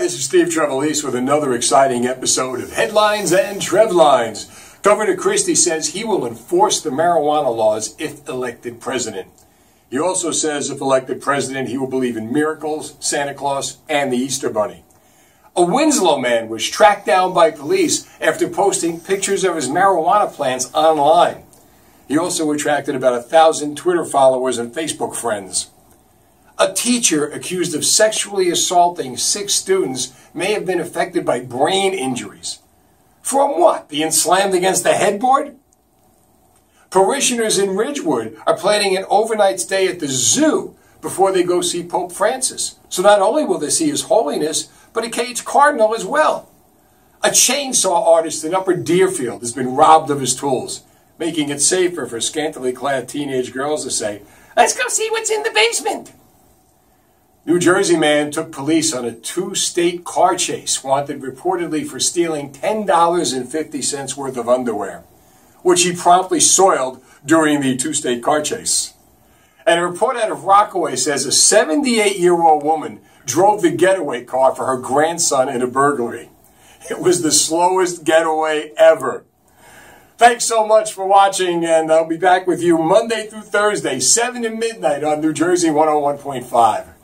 Hi, this is Steve Trevelise with another exciting episode of Headlines and Trevlines. Governor Christie says he will enforce the marijuana laws if elected president. He also says if elected president, he will believe in miracles, Santa Claus, and the Easter Bunny. A Winslow man was tracked down by police after posting pictures of his marijuana plants online. He also attracted about 1,000 Twitter followers and Facebook friends. A teacher accused of sexually assaulting 6 students may have been affected by brain injuries. From what? Being slammed against the headboard? Parishioners in Ridgewood are planning an overnight stay at the zoo before they go see Pope Francis. So not only will they see His Holiness, but a caged cardinal as well. A chainsaw artist in Upper Deerfield has been robbed of his tools, making it safer for scantily clad teenage girls to say, "Let's go see what's in the basement." New Jersey man took police on a 2-state car chase, wanted reportedly for stealing $10.50 worth of underwear, which he promptly soiled during the 2-state car chase. And a report out of Rockaway says a 78-year-old woman drove the getaway car for her grandson in a burglary. It was the slowest getaway ever. Thanks so much for watching, and I'll be back with you Monday through Thursday, 7 to midnight on New Jersey 101.5.